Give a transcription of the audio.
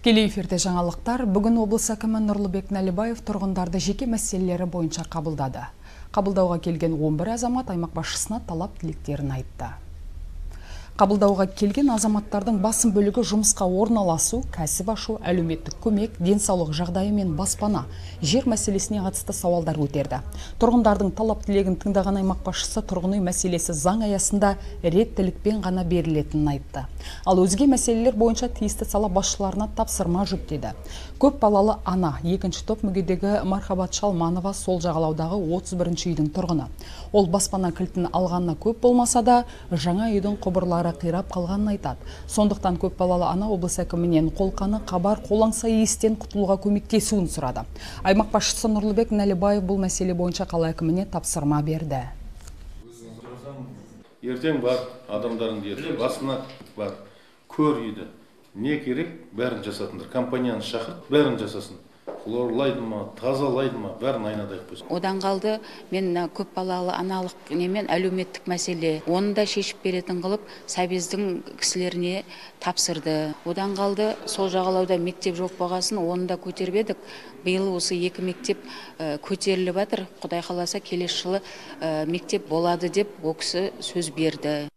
Тікелей эфирде жаңалықтар. Бүгін облыс әкімі Нурлыбек Налибаев тұрғындарды жеке мәселелері бойынша қабылдады. Қабылдауға келген 11 азамат аймақ басшысына талап тілектерін айтты. Қабылдауға келген азаматтардың басым бөлігі жұмысқа орналасу, кәсіп ашу, әлеуметтік көмек, денсаулық жағдайы мен баспана, жер мәселесіне қатысты сауалдар көтерді. Тұрғындардың талап тілегін тыңдаған аймақ басшысы тұрғын үй мәселесі заң аясында реттілікпен ғана берілетінін айтты. Ал өзге мәселелер бойынша тиісті сала басшыларына тапсырма жүктеді. Көп балалы ана, екінші топ мүгедегі Мархабат Шлмаова сол жағалаудағы 31-ші үйдің тұрғыны. Ол баспана кілтін алғанына көп болмаса да, жаңа үйдің құбырлары қирап қалғанын айтады. Сондықтан көп балалы ана облыс әкімінен қолқаны қабар қолаңса естен құтылуға көмектесуін сұрады. Аймақ басшысы Нурлыбек Налибаев бұл мәселе бойынша қала әкіміне тапсырма берді. Ертең бар адамдардың дерті, басына бар. Көр үйді, не керек, бәрін жасатындар. Компанияны шақырып, бәрін жасасын. Хлорлайды ма, тазалайды ма, бәрін айнадай көз. Одан қалды, мен көп балалы аналық немен әлеуметтік мәселе. Оны да шешіп беретін қылып, сәбездің кісілеріне тапсырды. Одан қалды, сол жағалауда мектеп жоқ болғасын, оны да көтербедік. Биыл осы 2 мектеп көтеріліп атыр. Құдай қаласа келесі жылы мектеп болады деп ол кісі сөз берді.